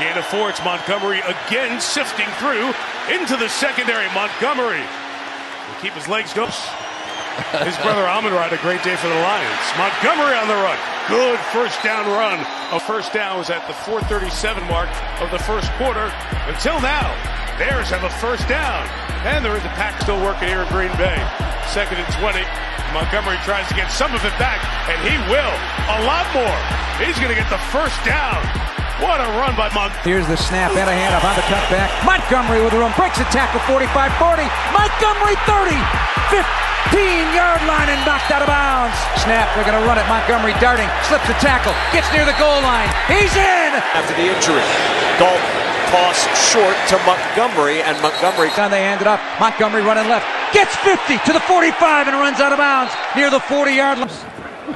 Gain of four. It's Montgomery again sifting through into the secondary. Montgomery will keep his legs going. His brother Amon-Ra had a great day for the Lions. Montgomery on the run. Good first down run. A first down was at the 4:37 mark of the first quarter. Until now, Bears have a first down. And they're in the pack still working here in Green Bay. Second and 20. Montgomery tries to get some of it back, and he will. A lot more. He's going to get the first down. What a run by Montgomery. Here's the snap out of hand on the cutback. Montgomery with the room. Breaks a tackle, 45-40. Montgomery 30. 15-yard line and knocked out of bounds. Snap, they're going to run it. Montgomery darting. Slips the tackle. Gets near the goal line. He's in. After the injury, Dalton tossed short to Montgomery, and Montgomery. And they hand it off. Montgomery running left. Gets 50 to the 45 and runs out of bounds near the 40-yard line.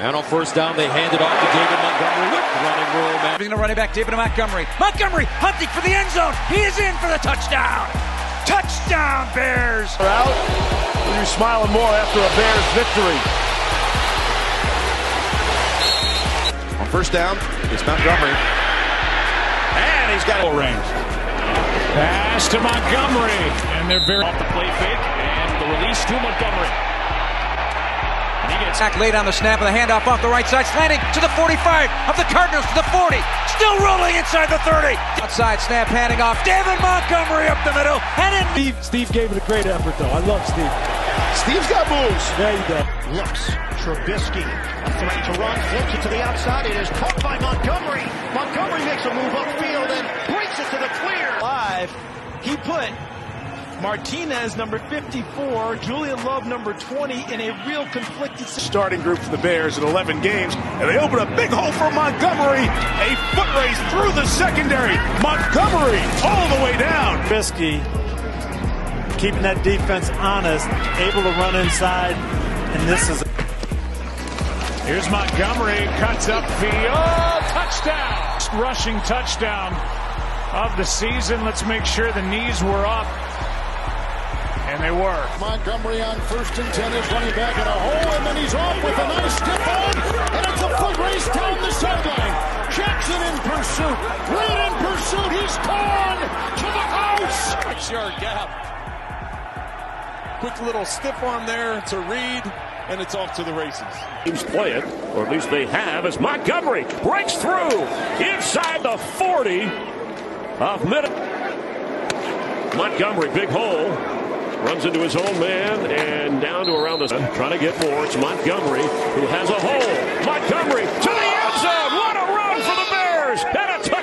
And on first down, they hand it off to David Montgomery with running room. The running back, David Montgomery. Montgomery hunting for the end zone. He is in for the touchdown. Touchdown, Bears. Out. You're smiling more after a Bears victory. On first down, it's Montgomery. And he's got a range. Pass to Montgomery. And they're very off the play fake. And the release to Montgomery. Back late on the snap and the handoff off the right side, slanting to the 45 of the Cardinals to the 40, still rolling inside the 30. Outside snap, handing off, David Montgomery up the middle, and in. Steve gave it a great effort, though. I love Steve. Steve's got moves. There you go. Looks, Trubisky, a threat to run, flips it to the outside. It is caught by Montgomery. Montgomery makes a move upfield and brings it to the clear. Live, he put Martinez, number 54, Julian Love, number 20, in a real conflicted starting group for the Bears in 11 games, and they open a big hole for Montgomery. A foot race through the secondary. Montgomery all the way down. Trubisky keeping that defense honest, able to run inside, and this is. Here's Montgomery, cuts upfield, touchdown, rushing touchdown of the season. Let's make sure the knees were up. And they were. Montgomery on first and 10 is running back in a hole, and then he's off with a nice step on, and it's a foot race down the sideline. Jackson in pursuit. Reed in pursuit. He's gone to the house. 6-yard gap. Quick little stiff arm there to Reed, and it's off to the races. Teams play it, or at least they have, as Montgomery breaks through inside the 40 of middle. Montgomery, big hole. Runs into his own man and down to around the trying to get more. It's Montgomery who has a hole. Montgomery to the